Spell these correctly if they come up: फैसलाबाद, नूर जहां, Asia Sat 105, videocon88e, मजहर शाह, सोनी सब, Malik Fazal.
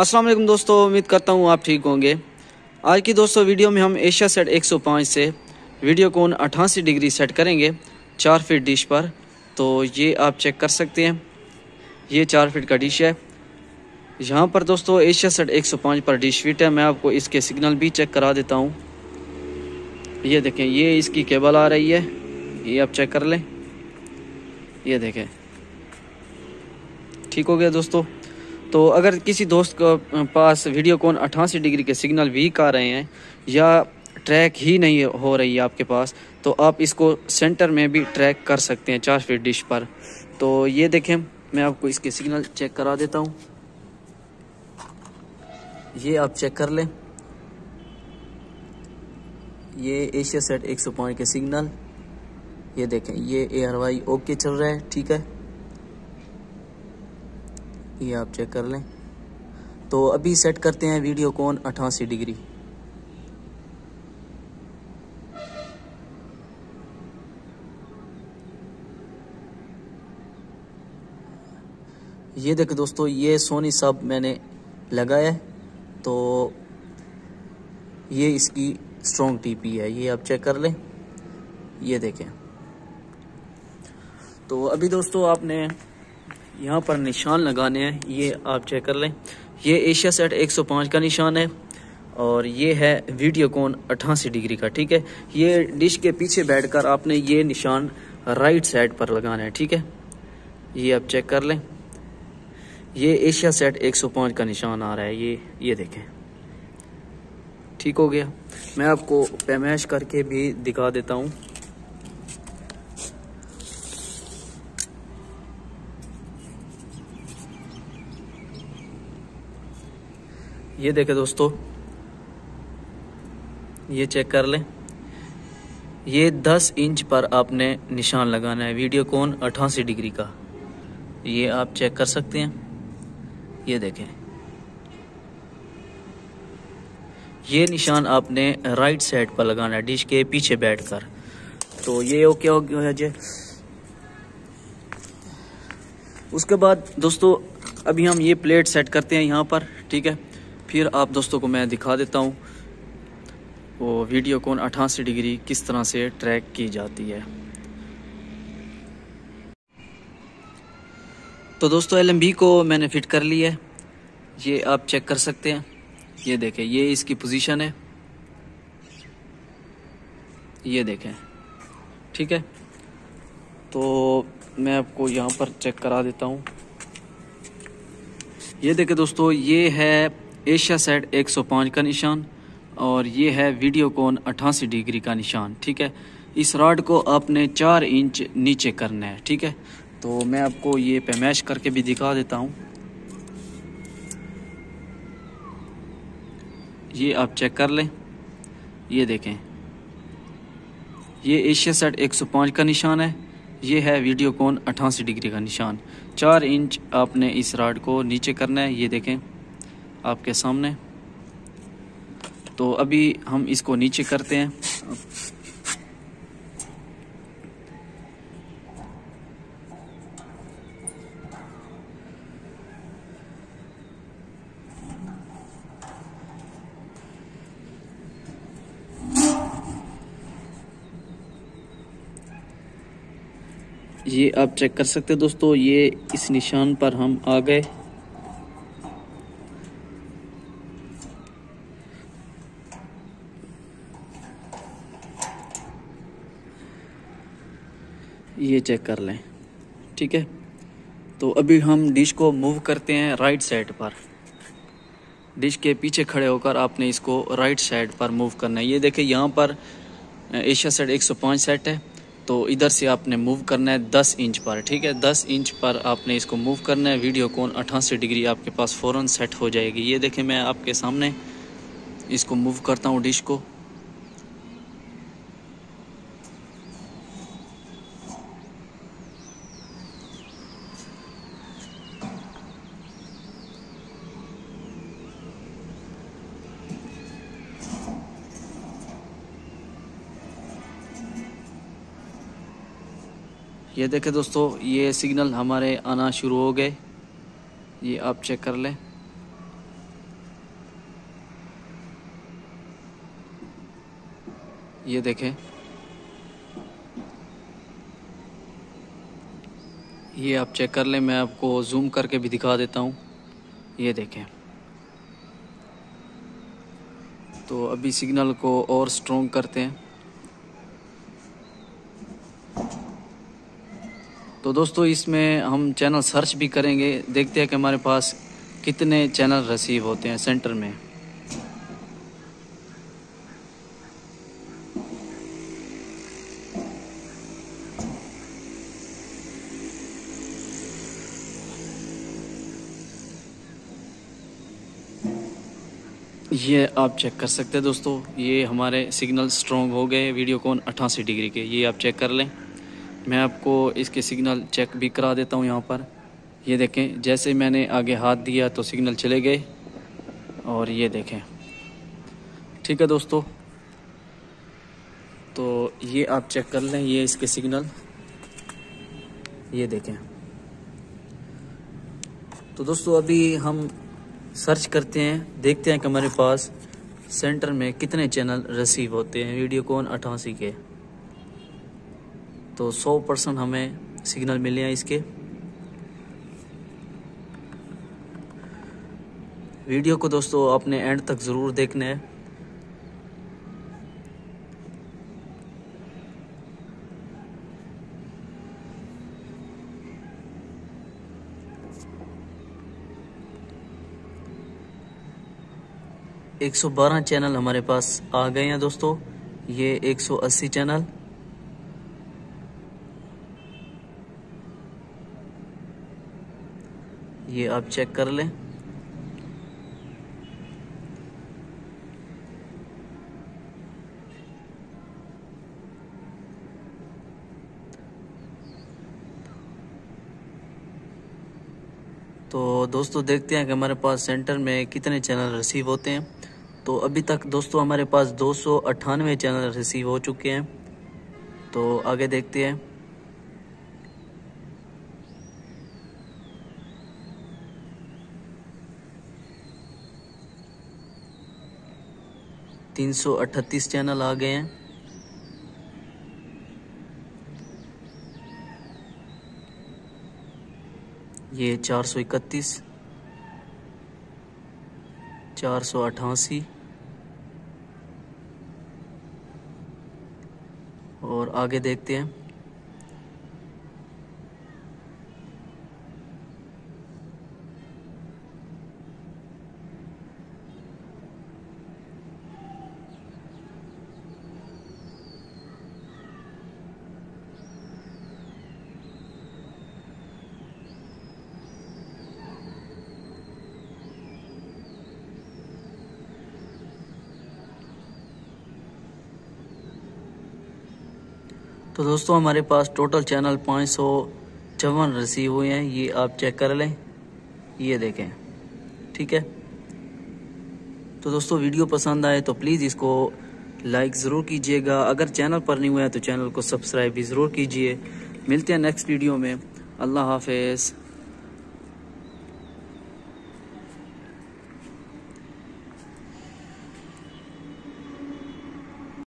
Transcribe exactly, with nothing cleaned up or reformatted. अस्सलाम वालेकुम दोस्तों, उम्मीद करता हूँ आप ठीक होंगे। आज की दोस्तों वीडियो में हम एशिया सेट एक सौ पाँच से वीडियोकॉन अठासी डिग्री सेट करेंगे चार फीट डिश पर। तो ये आप चेक कर सकते हैं, ये चार फीट का डिश है। यहाँ पर दोस्तों एशिया सेट एक सौ पाँच पर डिश फिट है। मैं आपको इसके सिग्नल भी चेक करा देता हूँ। ये देखें, ये इसकी केबल आ रही है, ये आप चेक कर लें। ये देखें, ठीक हो गया दोस्तों। तो अगर किसी दोस्त के पास वीडियोकॉन अठासी डिग्री के सिग्नल वीक आ रहे हैं या ट्रैक ही नहीं हो रही है आपके पास, तो आप इसको सेंटर में भी ट्रैक कर सकते हैं चार फीट डिश पर। तो ये देखें, मैं आपको इसके सिग्नल चेक करा देता हूँ। ये आप चेक कर लें, ये एशिया सेट एक सौ पाँच के सिग्नल। ये देखें, ये एआरवाई ओके चल रहा है, ठीक है, ये आप चेक कर लें। तो अभी सेट करते हैं वीडियोकॉन अठासी डिग्री। ये देखें दोस्तों, ये सोनी सब मैंने लगाया है, तो ये इसकी स्ट्रॉन्ग टीपी है, ये आप चेक कर लें। ये देखें, तो अभी दोस्तों आपने यहाँ पर निशान लगाने हैं, ये आप चेक कर लें। ये एशिया सेट एक सौ पाँच का निशान है और ये है वीडियोकॉन अठासी डिग्री का, ठीक है। ये डिश के पीछे बैठकर आपने ये निशान राइट साइड पर लगाना है, ठीक है, ये आप चेक कर लें। ये एशिया सेट एक सौ पाँच का निशान आ रहा है, ये ये देखें, ठीक हो गया। मैं आपको पैमाइश करके भी दिखा देता हूँ। ये देखें दोस्तों, ये चेक कर लें, ये दस इंच पर आपने निशान लगाना है वीडियोकॉन अठासी डिग्री का, ये आप चेक कर सकते हैं। ये देखें, ये निशान आपने राइट साइड पर लगाना है डिश के पीछे बैठकर। तो ये ओके हो गया जी। उसके बाद दोस्तों अभी हम ये प्लेट सेट करते हैं यहाँ पर, ठीक है, फिर आप दोस्तों को मैं दिखा देता हूँ वो वीडियोकॉन अठासी डिग्री किस तरह से ट्रैक की जाती है। तो दोस्तों एल एम बी को मैंने फिट कर लिया है, ये आप चेक कर सकते हैं। ये देखें, ये इसकी पोजीशन है, ये देखें, ठीक है। तो मैं आपको यहाँ पर चेक करा देता हूँ। ये देखें दोस्तों, ये है एशिया सेट एक सौ पाँच का निशान और ये है वीडियोकॉन अठासी डिग्री का निशान, ठीक है। इस रॉड को आपने चार इंच नीचे करना है, ठीक है। तो मैं आपको ये पैमाइश करके भी दिखा देता हूँ। ये आप चेक कर लें, ये देखें, ये एशिया सेट एक सौ पाँच का निशान है, ये है वीडियोकॉन अठासी डिग्री का निशान। चार इंच आपने इस रॉड को नीचे करना है, ये देखें आपके सामने। तो अभी हम इसको नीचे करते हैं। ये आप चेक कर सकते हैं दोस्तों, ये इस निशान पर हम आ गए। ये चेक कर लें, ठीक है। तो अभी हम डिश को मूव करते हैं राइट साइड पर। डिश के पीछे खड़े होकर आपने इसको राइट साइड पर मूव करना है। ये देखें, यहाँ पर एशिया सेट एक सौ पाँच सेट है, तो इधर से आपने मूव करना है दस इंच पर, ठीक है। दस इंच पर आपने इसको मूव करना है, वीडियोकॉन अठासी डिग्री आपके पास फ़ौरन सेट हो जाएगी। ये देखें, मैं आपके सामने इसको मूव करता हूँ डिश को। ये देखें दोस्तों, ये सिग्नल हमारे आना शुरू हो गए, ये आप चेक कर लें। ये देखें, ये आप चेक कर लें, मैं आपको जूम करके भी दिखा देता हूँ। ये देखें, तो अभी सिग्नल को और स्ट्रॉन्ग करते हैं। तो दोस्तों इसमें हम चैनल सर्च भी करेंगे, देखते हैं कि हमारे पास कितने चैनल रिसीव होते हैं सेंटर में। ये आप चेक कर सकते हैं दोस्तों, ये हमारे सिग्नल स्ट्रॉन्ग हो गए वीडियोकॉन अठासी डिग्री के, ये आप चेक कर लें। मैं आपको इसके सिग्नल चेक भी करा देता हूं यहाँ पर। ये देखें, जैसे मैंने आगे हाथ दिया तो सिग्नल चले गए, और ये देखें। ठीक है दोस्तों, तो ये आप चेक कर लें, ये इसके सिग्नल, ये देखें। तो दोस्तों अभी हम सर्च करते हैं, देखते हैं कि हमारे पास सेंटर में कितने चैनल रिसीव होते हैं वीडियोकॉन अठासी के। तो सौ परसेंट हमें सिग्नल मिले हैं इसके। वीडियो को दोस्तों आपने एंड तक ज़रूर देखना है। एक सौ बारह चैनल हमारे पास आ गए हैं दोस्तों, ये एक सौ अस्सी चैनल। ये आप चेक कर लें। तो दोस्तों देखते हैं कि हमारे पास सेंटर में कितने चैनल रिसीव होते हैं। तो अभी तक दोस्तों हमारे पास दो सौ अट्ठानवे चैनल रिसीव हो चुके हैं। तो आगे देखते हैं। तीन सौ अट्ठतीस चैनल आ गए हैं। ये चार सौ इकतीस, चार सौ अठासी, और आगे देखते हैं। तो दोस्तों हमारे पास टोटल चैनल पाँच सौ चौवन रिसीव हुए हैं, ये आप चेक कर लें, ये देखें। ठीक है, तो दोस्तों वीडियो पसंद आए तो प्लीज़ इसको लाइक ज़रूर कीजिएगा। अगर चैनल पर नहीं हुआ है तो चैनल को सब्सक्राइब भी ज़रूर कीजिए। मिलते हैं नेक्स्ट वीडियो में। अल्लाह हाफिज़।